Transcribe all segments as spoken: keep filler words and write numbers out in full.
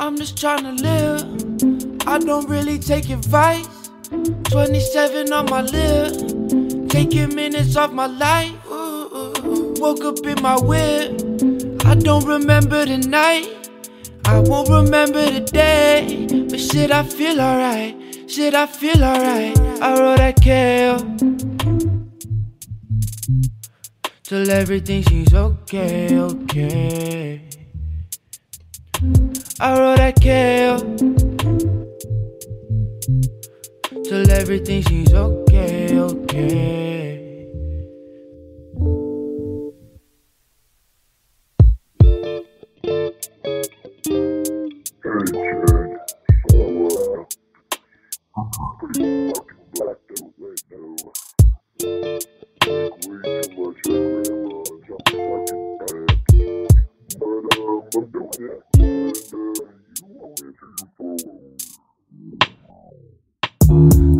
I'm just tryna live, I don't really take advice. Twenty-seven on my lip, taking minutes off my life. Ooh, ooh. Woke up in my whip, I don't remember the night, I won't remember the day, but shit I feel alright, shit I feel alright. I wrote that K O till everything seems okay, okay. I wrote that K O till everything seems okay, okay.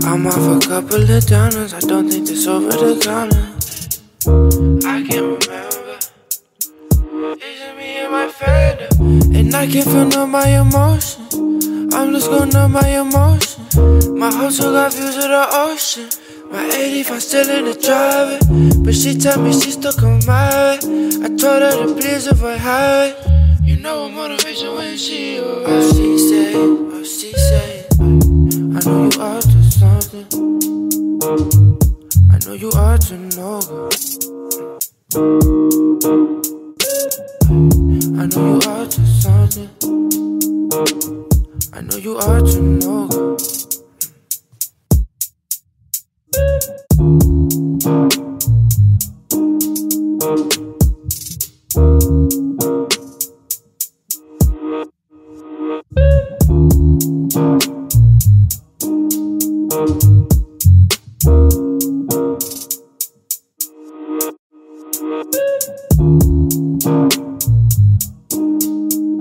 I'm off a couple of downers, I don't think this over the counter. I can't remember, it's me and my fender, and I can't feel none of my emotion. I'm just gonna numb my emotion. My hustle got views of the ocean. My eighty-five still in the driveway, but she tell me she stuck on my way. I told her to please avoid highway. You know I'm motivation when she arrives. Oh, she say, oh, she say, I know you are to something, I know you are to no good, I know you are to something, I know you are to no good. Thank you.